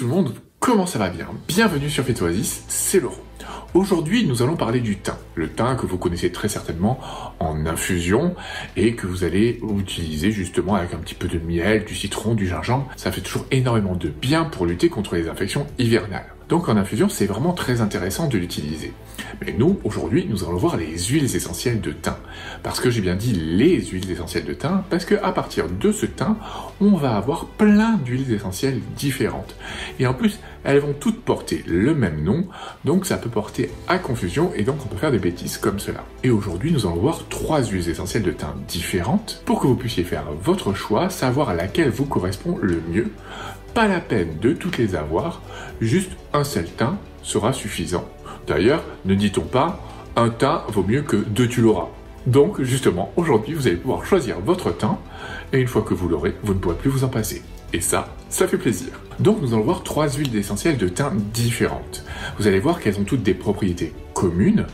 tout le monde, comment ça va bien? Bienvenue sur Phytoasis, c'est Laurent. Aujourd'hui, nous allons parler du thym. Le thym que vous connaissez très certainement en infusion et que vous allez utiliser justement avec un petit peu de miel, du citron, du gingembre. Ça fait toujours énormément de bien pour lutter contre les infections hivernales. Donc en infusion, c'est vraiment très intéressant de l'utiliser. Mais nous, aujourd'hui, nous allons voir les huiles essentielles de thym. Parce que j'ai bien dit les huiles essentielles de thym, parce qu'à partir de ce thym, on va avoir plein d'huiles essentielles différentes. Et en plus, elles vont toutes porter le même nom, donc ça peut porter à confusion, et donc on peut faire des bêtises comme cela. Et aujourd'hui, nous allons voir trois huiles essentielles de thym différentes, pour que vous puissiez faire votre choix, savoir à laquelle vous correspond le mieux. Pas la peine de toutes les avoir, juste un seul thym sera suffisant. D'ailleurs, ne dit-on pas, un thym vaut mieux que deux tu l'auras. Donc justement, aujourd'hui, vous allez pouvoir choisir votre thym, et une fois que vous l'aurez, vous ne pourrez plus vous en passer. Et ça, ça fait plaisir. Donc nous allons voir trois huiles essentielles de thym différentes. Vous allez voir qu'elles ont toutes des propriétés communes,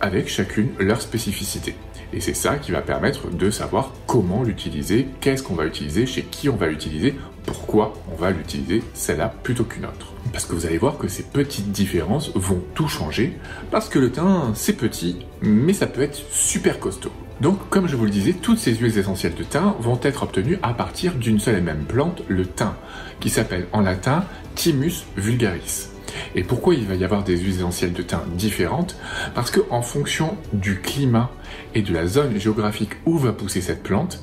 avec chacune leur spécificité. Et c'est ça qui va permettre de savoir comment l'utiliser, qu'est-ce qu'on va utiliser, chez qui on va l'utiliser, pourquoi on va l'utiliser celle-là plutôt qu'une autre. Parce que vous allez voir que ces petites différences vont tout changer, parce que le thym, c'est petit, mais ça peut être super costaud. Donc, comme je vous le disais, toutes ces huiles essentielles de thym vont être obtenues à partir d'une seule et même plante, le thym, qui s'appelle en latin Thymus vulgaris. Et pourquoi il va y avoir des huiles essentielles de thym différentes? Parce qu'en fonction du climat et de la zone géographique où va pousser cette plante,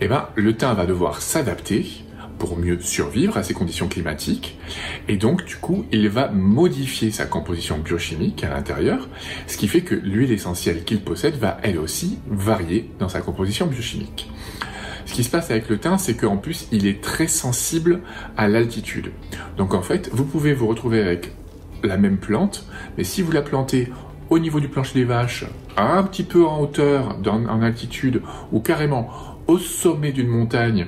eh ben, le thym va devoir s'adapter pour mieux survivre à ces conditions climatiques. Et donc, du coup, il va modifier sa composition biochimique à l'intérieur, ce qui fait que l'huile essentielle qu'il possède va, elle aussi, varier dans sa composition biochimique. Ce qui se passe avec le thym, c'est qu'en plus, il est très sensible à l'altitude. Donc en fait, vous pouvez vous retrouver avec la même plante, mais si vous la plantez au niveau du plancher des vaches, un petit peu en hauteur, en altitude, ou carrément au sommet d'une montagne,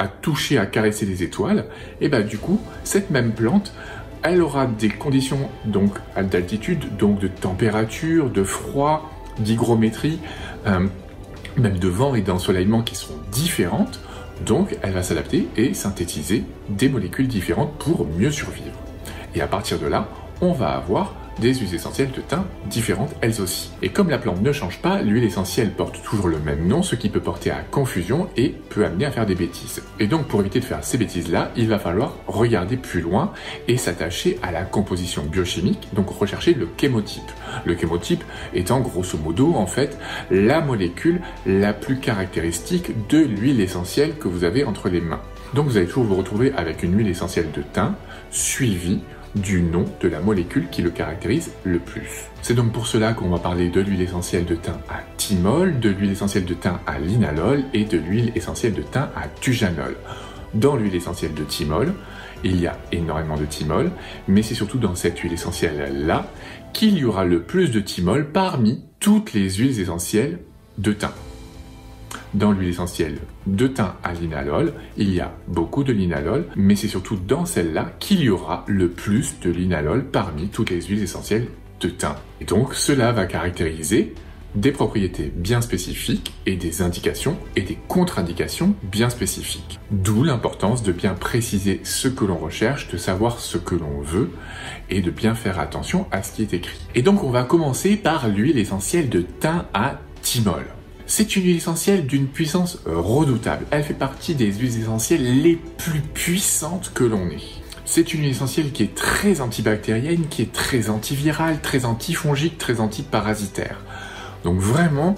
à toucher, à caresser les étoiles, et bien du coup, cette même plante, elle aura des conditions donc d'altitude, donc de température, de froid, d'hygrométrie, même de vent et d'ensoleillement qui sont différentes, donc elle va s'adapter et synthétiser des molécules différentes pour mieux survivre. Et à partir de là, on va avoir des huiles essentielles de thym différentes elles aussi. Et comme la plante ne change pas, l'huile essentielle porte toujours le même nom, ce qui peut porter à confusion et peut amener à faire des bêtises. Et donc pour éviter de faire ces bêtises-là, il va falloir regarder plus loin et s'attacher à la composition biochimique, donc rechercher le chémotype. Le chémotype étant grosso modo en fait la molécule la plus caractéristique de l'huile essentielle que vous avez entre les mains. Donc vous allez toujours vous retrouver avec une huile essentielle de thym suivie du nom de la molécule qui le caractérise le plus. C'est donc pour cela qu'on va parler de l'huile essentielle de thym à thymol, de l'huile essentielle de thym à linalol et de l'huile essentielle de thym à thujanol. Dans l'huile essentielle de thymol, il y a énormément de thymol, mais c'est surtout dans cette huile essentielle-là qu'il y aura le plus de thymol parmi toutes les huiles essentielles de thym. Dans l'huile essentielle de thym à linalol, il y a beaucoup de linalol, mais c'est surtout dans celle-là qu'il y aura le plus de linalol parmi toutes les huiles essentielles de thym. Et donc cela va caractériser des propriétés bien spécifiques et des indications et des contre-indications bien spécifiques. D'où l'importance de bien préciser ce que l'on recherche, de savoir ce que l'on veut et de bien faire attention à ce qui est écrit. Et donc on va commencer par l'huile essentielle de thym à thymol. C'est une huile essentielle d'une puissance redoutable. Elle fait partie des huiles essentielles les plus puissantes que l'on ait. C'est une huile essentielle qui est très antibactérienne, qui est très antivirale, très antifongique, très antiparasitaire. Donc vraiment,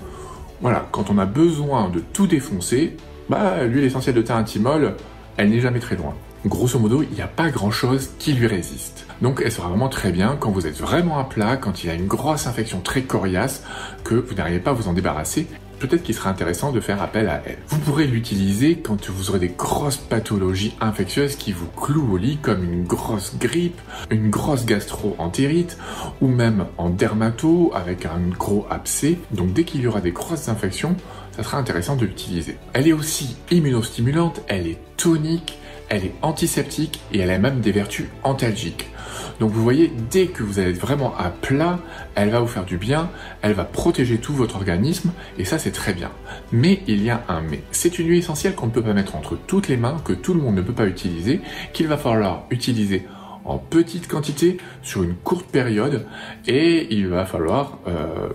voilà, quand on a besoin de tout défoncer, bah, l'huile essentielle de thym à thymol, elle n'est jamais très loin. Grosso modo, il n'y a pas grand-chose qui lui résiste. Donc elle sera vraiment très bien quand vous êtes vraiment à plat, quand il y a une grosse infection très coriace, que vous n'arrivez pas à vous en débarrasser. Peut-être qu'il sera intéressant de faire appel à elle. Vous pourrez l'utiliser quand vous aurez des grosses pathologies infectieuses qui vous clouent au lit, comme une grosse grippe, une grosse gastro-entérite, ou même en dermato avec un gros abcès. Donc dès qu'il y aura des grosses infections, ça sera intéressant de l'utiliser. Elle est aussi immunostimulante, elle est tonique, elle est antiseptique et elle a même des vertus antalgiques. Donc vous voyez, dès que vous allez être vraiment à plat, elle va vous faire du bien, elle va protéger tout votre organisme, et ça c'est très bien. Mais il y a un mais. C'est une huile essentielle qu'on ne peut pas mettre entre toutes les mains, que tout le monde ne peut pas utiliser, qu'il va falloir utiliser en petite quantité sur une courte période, et il va falloir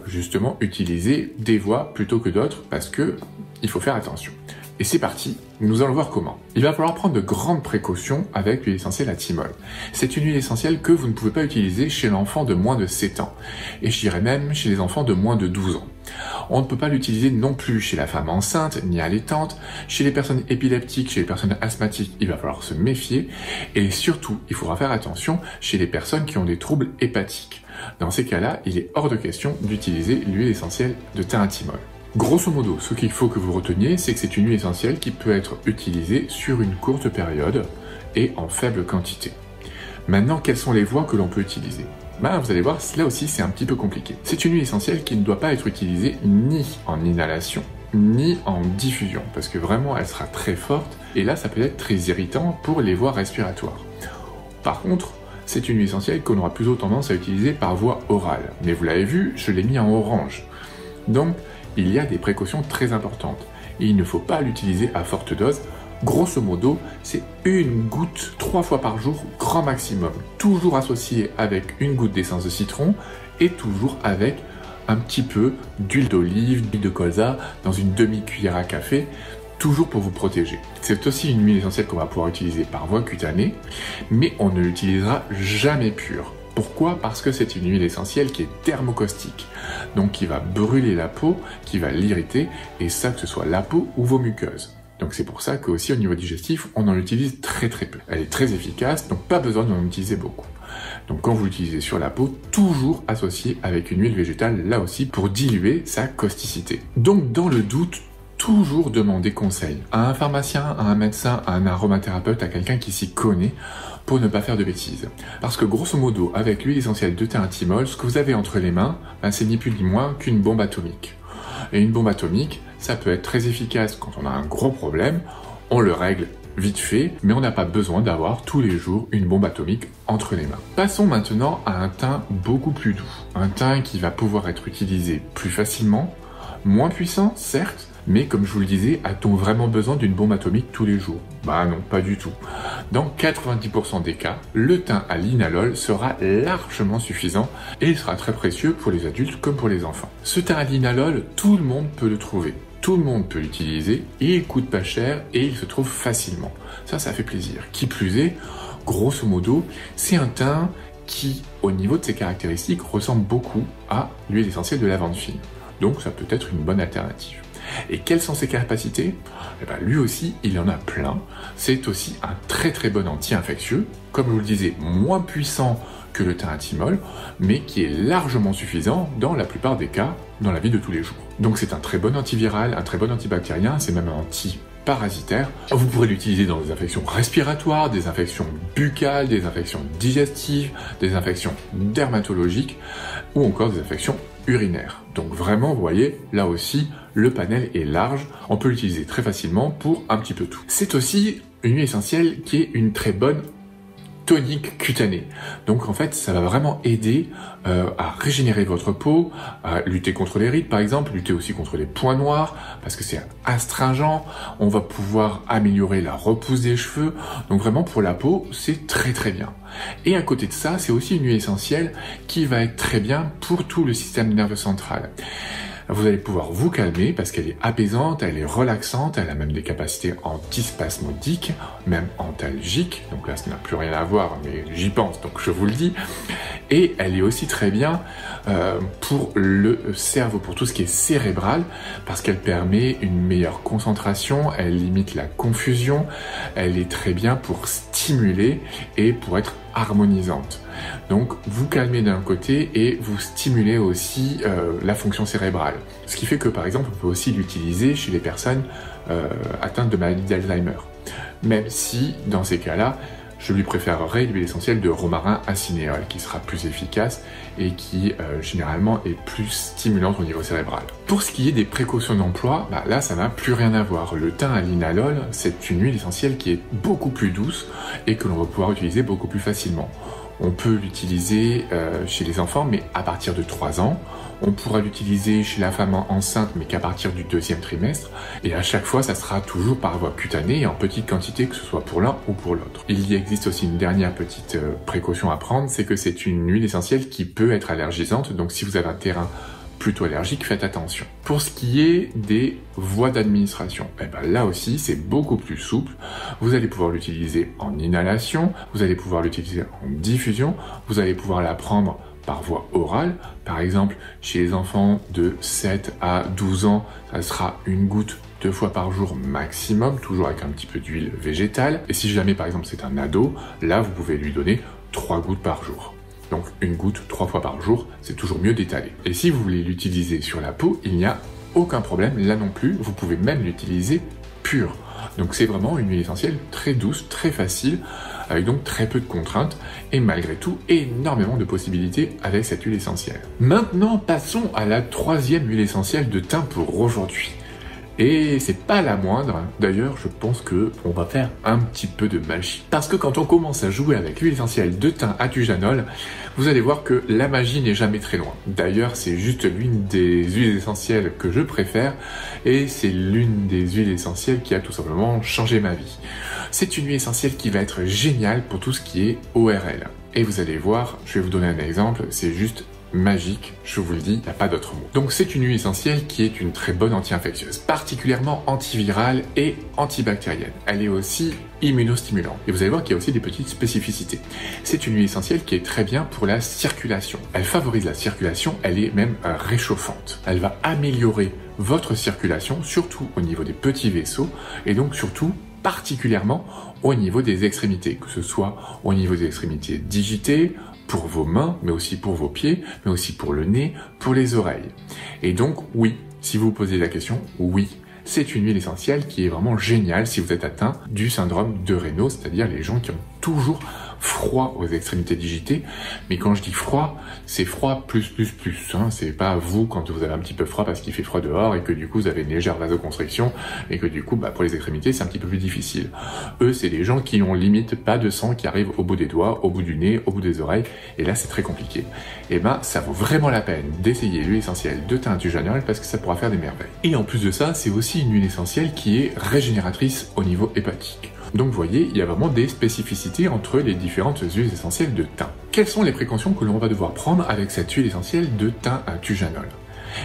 justement utiliser des voies plutôt que d'autres parce que il faut faire attention. Et c'est parti, nous allons voir comment. Il va falloir prendre de grandes précautions avec l'huile essentielle à thymol. C'est une huile essentielle que vous ne pouvez pas utiliser chez l'enfant de moins de 7 ans. Et je dirais même chez les enfants de moins de 12 ans. On ne peut pas l'utiliser non plus chez la femme enceinte, ni allaitante, chez les personnes épileptiques, chez les personnes asthmatiques, il va falloir se méfier. Et surtout, il faudra faire attention chez les personnes qui ont des troubles hépatiques. Dans ces cas-là, il est hors de question d'utiliser l'huile essentielle de thymol. Grosso modo, ce qu'il faut que vous reteniez, c'est que c'est une huile essentielle qui peut être utilisée sur une courte période et en faible quantité. Maintenant, quelles sont les voies que l'on peut utiliser? Ben, vous allez voir, là aussi c'est un petit peu compliqué. C'est une huile essentielle qui ne doit pas être utilisée ni en inhalation, ni en diffusion, parce que vraiment elle sera très forte, et là ça peut être très irritant pour les voies respiratoires. Par contre, c'est une huile essentielle qu'on aura plutôt tendance à utiliser par voie orale. Mais vous l'avez vu, je l'ai mis en orange. Donc, il y a des précautions très importantes. Il ne faut pas l'utiliser à forte dose. Grosso modo, c'est une goutte 3 fois par jour, grand maximum. Toujours associée avec une goutte d'essence de citron et toujours avec un petit peu d'huile d'olive, d'huile de colza dans une demi-cuillère à café, toujours pour vous protéger. C'est aussi une huile essentielle qu'on va pouvoir utiliser par voie cutanée, mais on ne l'utilisera jamais pure. Pourquoi? Parce que c'est une huile essentielle qui est thermocaustique, donc qui va brûler la peau, qui va l'irriter, et ça que ce soit la peau ou vos muqueuses. Donc c'est pour ça qu'aussi au niveau digestif, on en utilise très peu. Elle est très efficace, donc pas besoin d'en utiliser beaucoup. Donc quand vous l'utilisez sur la peau, toujours associé avec une huile végétale, là aussi, pour diluer sa causticité. Donc dans le doute, toujours demander conseil à un pharmacien, à un médecin, à un aromathérapeute, à quelqu'un qui s'y connaît, pour ne pas faire de bêtises. Parce que grosso modo, avec l'huile essentielle de thymol, ce que vous avez entre les mains, ben, c'est ni plus ni moins qu'une bombe atomique. Et une bombe atomique, ça peut être très efficace quand on a un gros problème, on le règle vite fait, mais on n'a pas besoin d'avoir tous les jours une bombe atomique entre les mains. Passons maintenant à un thym beaucoup plus doux. Un thym qui va pouvoir être utilisé plus facilement, moins puissant, certes, mais comme je vous le disais, a-t-on vraiment besoin d'une bombe atomique tous les jours? Bah non, pas du tout. Dans 90% des cas, le thym à linalol sera largement suffisant et il sera très précieux pour les adultes comme pour les enfants. Ce thym à linalol, tout le monde peut le trouver. Tout le monde peut l'utiliser, il coûte pas cher et il se trouve facilement. Ça, ça fait plaisir. Qui plus est, grosso modo, c'est un thym qui, au niveau de ses caractéristiques, ressemble beaucoup à l'huile essentielle de lavande fine. Donc ça peut être une bonne alternative. Et quelles sont ses capacités? Eh bien, lui aussi, il en a plein. C'est aussi un très bon anti-infectieux, comme je vous le disais, moins puissant que le thymol, mais qui est largement suffisant dans la plupart des cas dans la vie de tous les jours. Donc c'est un très bon antiviral, un très bon antibactérien, c'est même un anti-parasitaire. Vous pourrez l'utiliser dans des infections respiratoires, des infections buccales, des infections digestives, des infections dermatologiques ou encore des infections urinaires. Donc vraiment, vous voyez, là aussi, le panel est large, on peut l'utiliser très facilement pour un petit peu tout. C'est aussi une huile essentielle qui est une très bonne tonique cutanée. Donc en fait, ça va vraiment aider à régénérer votre peau, à lutter contre les rides par exemple, lutter aussi contre les points noirs, parce que c'est astringent, on va pouvoir améliorer la repousse des cheveux, donc vraiment pour la peau, c'est très bien. Et à côté de ça, c'est aussi une huile essentielle qui va être très bien pour tout le système nerveux central. Vous allez pouvoir vous calmer parce qu'elle est apaisante, elle est relaxante, elle a même des capacités antispasmodiques, même antalgiques. Donc là, ça n'a plus rien à voir, mais j'y pense, donc je vous le dis. Et elle est aussi très bien pour le cerveau, pour tout ce qui est cérébral, parce qu'elle permet une meilleure concentration, elle limite la confusion, elle est très bien pour stimuler et pour être harmonisante. Donc vous calmez d'un côté et vous stimulez aussi la fonction cérébrale. Ce qui fait que par exemple on peut aussi l'utiliser chez les personnes atteintes de maladie d'Alzheimer. Même si dans ces cas-là, je lui préférerais l'huile essentielle de romarin à cinéole qui sera plus efficace et qui généralement est plus stimulante au niveau cérébral. Pour ce qui est des précautions d'emploi, bah là ça n'a plus rien à voir. Le thym à linalol, c'est une huile essentielle qui est beaucoup plus douce et que l'on va pouvoir utiliser beaucoup plus facilement. On peut l'utiliser chez les enfants, mais à partir de 3 ans. On pourra l'utiliser chez la femme enceinte, mais qu'à partir du 2e trimestre. Et à chaque fois, ça sera toujours par voie cutanée et en petite quantité, que ce soit pour l'un ou pour l'autre. Il y existe aussi une dernière petite précaution à prendre, c'est que c'est une huile essentielle qui peut être allergisante. Donc si vous avez un terrain plutôt allergique, faites attention. Pour ce qui est des voies d'administration, eh ben là aussi c'est beaucoup plus souple. Vous allez pouvoir l'utiliser en inhalation, vous allez pouvoir l'utiliser en diffusion, vous allez pouvoir la prendre par voie orale. Par exemple, chez les enfants de 7 à 12 ans, ça sera une goutte 2 fois par jour maximum, toujours avec un petit peu d'huile végétale. Et si jamais par exemple c'est un ado, là vous pouvez lui donner 3 gouttes par jour. Donc une goutte 3 fois par jour, c'est toujours mieux d'étaler. Et si vous voulez l'utiliser sur la peau, il n'y a aucun problème, là non plus, vous pouvez même l'utiliser pure. Donc c'est vraiment une huile essentielle très douce, très facile, avec donc très peu de contraintes, et malgré tout, énormément de possibilités avec cette huile essentielle. Maintenant, passons à la 3e huile essentielle de thym pour aujourd'hui. Et c'est pas la moindre, d'ailleurs je pense que on va faire un petit peu de magie. Parce que quand on commence à jouer avec l'huile essentielle de thym à thujanol, vous allez voir que la magie n'est jamais très loin. D'ailleurs c'est juste l'une des huiles essentielles que je préfère, et c'est l'une des huiles essentielles qui a tout simplement changé ma vie. C'est une huile essentielle qui va être géniale pour tout ce qui est ORL. Et vous allez voir, je vais vous donner un exemple, c'est juste magique, je vous le dis, il n'y a pas d'autre mot. Donc c'est une huile essentielle qui est une très bonne anti-infectieuse, particulièrement antivirale et antibactérienne. Elle est aussi immunostimulante. Et vous allez voir qu'il y a aussi des petites spécificités. C'est une huile essentielle qui est très bien pour la circulation. Elle favorise la circulation, elle est même réchauffante. Elle va améliorer votre circulation, surtout au niveau des petits vaisseaux, et donc surtout particulièrement au niveau des extrémités, que ce soit au niveau des extrémités digitées, pour vos mains, mais aussi pour vos pieds, mais aussi pour le nez, pour les oreilles. Et donc, oui, si vous posez la question, oui, c'est une huile essentielle qui est vraiment géniale si vous êtes atteint du syndrome de Raynaud, c'est-à-dire les gens qui ont toujours froid aux extrémités digitées. Mais quand je dis froid, c'est froid plus. Hein. C'est pas vous quand vous avez un petit peu froid parce qu'il fait froid dehors et que du coup vous avez une légère vasoconstriction et que du coup bah, pour les extrémités c'est un petit peu plus difficile. Eux, c'est les gens qui ont limite pas de sang qui arrive au bout des doigts, au bout du nez, au bout des oreilles. Et là c'est très compliqué. Et ben ça vaut vraiment la peine d'essayer l'huile essentielle de thym thujanol parce que ça pourra faire des merveilles. Et en plus de ça, c'est aussi une huile essentielle qui est régénératrice au niveau hépatique. Donc vous voyez, il y a vraiment des spécificités entre les différentes huiles essentielles de thym. Quelles sont les précautions que l'on va devoir prendre avec cette huile essentielle de thym à thujanol?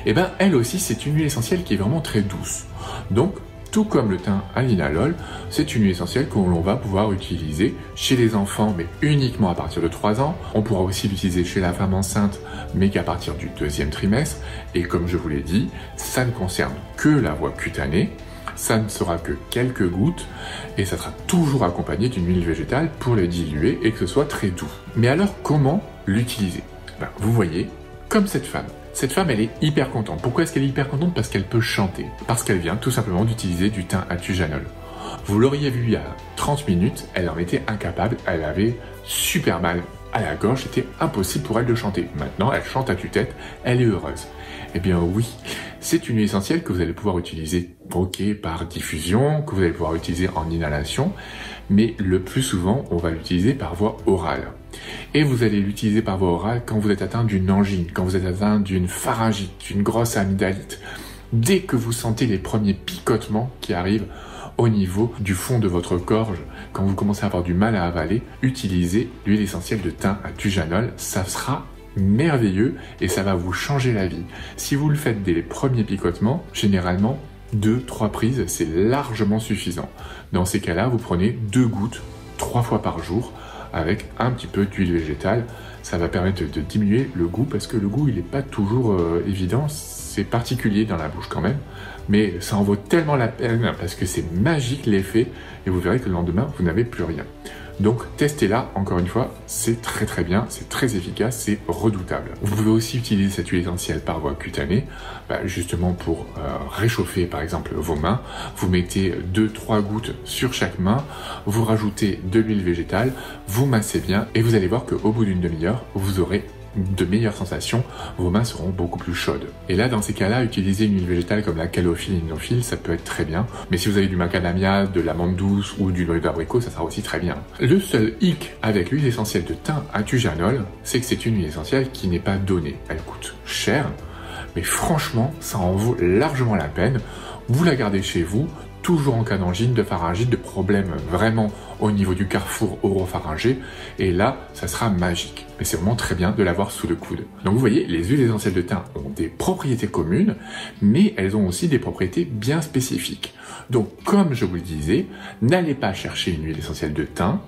Eh bien, elle aussi, c'est une huile essentielle qui est vraiment très douce. Donc, tout comme le thym à linalol, c'est une huile essentielle que l'on va pouvoir utiliser chez les enfants, mais uniquement à partir de 3 ans. On pourra aussi l'utiliser chez la femme enceinte, mais qu'à partir du 2e trimestre. Et comme je vous l'ai dit, ça ne concerne que la voie cutanée. Ça ne sera que quelques gouttes et ça sera toujours accompagné d'une huile végétale pour le diluer et que ce soit très doux. Mais alors comment l'utiliser? Ben, vous voyez, comme cette femme. Cette femme, elle est hyper contente. Pourquoi est-ce qu'elle est hyper contente? Parce qu'elle peut chanter. Parce qu'elle vient tout simplement d'utiliser du thym à thujanol. Vous l'auriez vu il y a 30 minutes, elle en était incapable, elle avait super mal à la gorge, c'était impossible pour elle de chanter. Maintenant, elle chante à tue-tête, elle est heureuse. Eh bien oui, c'est une huile essentielle que vous allez pouvoir utiliser par diffusion, que vous allez pouvoir utiliser en inhalation, mais le plus souvent, on va l'utiliser par voie orale. Et vous allez l'utiliser par voie orale quand vous êtes atteint d'une angine, quand vous êtes atteint d'une pharyngite, d'une grosse amygdalite. Dès que vous sentez les premiers picotements qui arrivent au niveau du fond de votre gorge, quand vous commencez à avoir du mal à avaler, utilisez l'huile essentielle de thym à thujanol, ça sera merveilleux et ça va vous changer la vie. Si vous le faites dès les premiers picotements, généralement 2-3 prises, c'est largement suffisant. Dans ces cas-là, vous prenez 2 gouttes 3 fois par jour avec un petit peu d'huile végétale. Ça va permettre de diminuer le goût parce que le goût, il n'est pas toujours évident. C'est particulier dans la bouche quand même, mais ça en vaut tellement la peine parce que c'est magique l'effet et vous verrez que le lendemain, vous n'avez plus rien. Donc testez-la, encore une fois, c'est très très bien, c'est très efficace, c'est redoutable. Vous pouvez aussi utiliser cette huile essentielle par voie cutanée, justement pour réchauffer par exemple vos mains. Vous mettez 2-3 gouttes sur chaque main, vous rajoutez de l'huile végétale, vous massez bien et vous allez voir qu'au bout d'une demi-heure, vous aurez de meilleures sensations, vos mains seront beaucoup plus chaudes. Et là, dans ces cas-là, utiliser une huile végétale comme la calophylle inophylle, ça peut être très bien. Mais si vous avez du macadamia, de l'amande douce ou du noix d'abricot, ça sera aussi très bien. Le seul hic avec l'huile essentielle de thym à thujanol, c'est que c'est une huile essentielle qui n'est pas donnée. Elle coûte cher, mais franchement, ça en vaut largement la peine. Vous la gardez chez vous, toujours en cas d'angine, de pharyngite, de problèmes vraiment au niveau du carrefour oropharyngé, et là, ça sera magique. Mais c'est vraiment très bien de l'avoir sous le coude. Donc vous voyez, les huiles essentielles de thym ont des propriétés communes, mais elles ont aussi des propriétés bien spécifiques. Donc comme je vous le disais, n'allez pas chercher une huile essentielle de thym,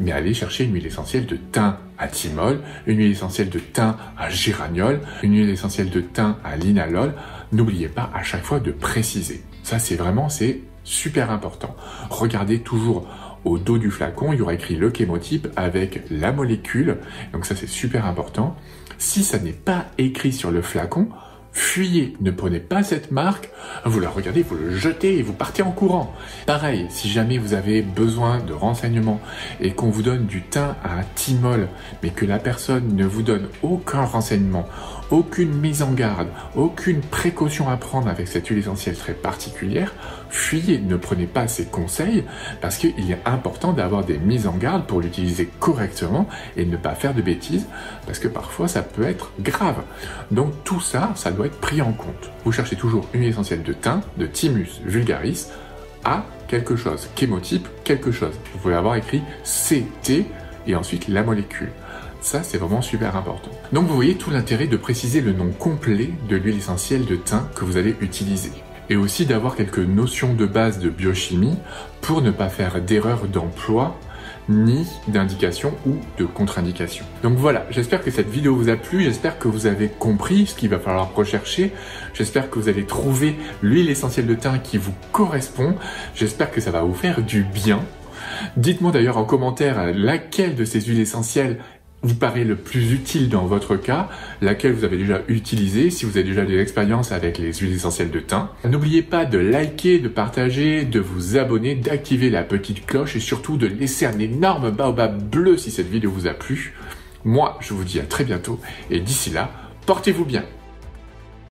mais allez chercher une huile essentielle de thym à thymol, une huile essentielle de thym à géraniol, une huile essentielle de thym à linalol. N'oubliez pas à chaque fois de préciser. Ça, c'est vraiment, c'est super important. Regardez toujours au dos du flacon, il y aura écrit le chémotype avec la molécule. Donc ça, c'est super important. Si ça n'est pas écrit sur le flacon, fuyez, ne prenez pas cette marque, vous la regardez, vous le jetez et vous partez en courant. Pareil, si jamais vous avez besoin de renseignements et qu'on vous donne du thym à thymol, mais que la personne ne vous donne aucun renseignement, aucune mise en garde, aucune précaution à prendre avec cette huile essentielle très particulière, fuyez, ne prenez pas ces conseils parce qu'il est important d'avoir des mises en garde pour l'utiliser correctement et ne pas faire de bêtises parce que parfois ça peut être grave. Donc tout ça, ça doit être pris en compte. Vous cherchez toujours une huile essentielle de thym, de Thymus vulgaris, à quelque chose, chémotype, quelque chose. Vous pouvez avoir écrit CT et ensuite la molécule. Ça, c'est vraiment super important. Donc vous voyez tout l'intérêt de préciser le nom complet de l'huile essentielle de thym que vous allez utiliser. Et aussi d'avoir quelques notions de base de biochimie pour ne pas faire d'erreur d'emploi ni d'indication ou de contre-indication. Donc voilà, j'espère que cette vidéo vous a plu, j'espère que vous avez compris ce qu'il va falloir rechercher, j'espère que vous allez trouver l'huile essentielle de thym qui vous correspond, j'espère que ça va vous faire du bien. Dites-moi d'ailleurs en commentaire laquelle de ces huiles essentielles vous paraît le plus utile dans votre cas, laquelle vous avez déjà utilisée, si vous avez déjà de l'expérience avec les huiles essentielles de thym. N'oubliez pas de liker, de partager, de vous abonner, d'activer la petite cloche et surtout de laisser un énorme baobab bleu si cette vidéo vous a plu. Moi, je vous dis à très bientôt et d'ici là, portez-vous bien.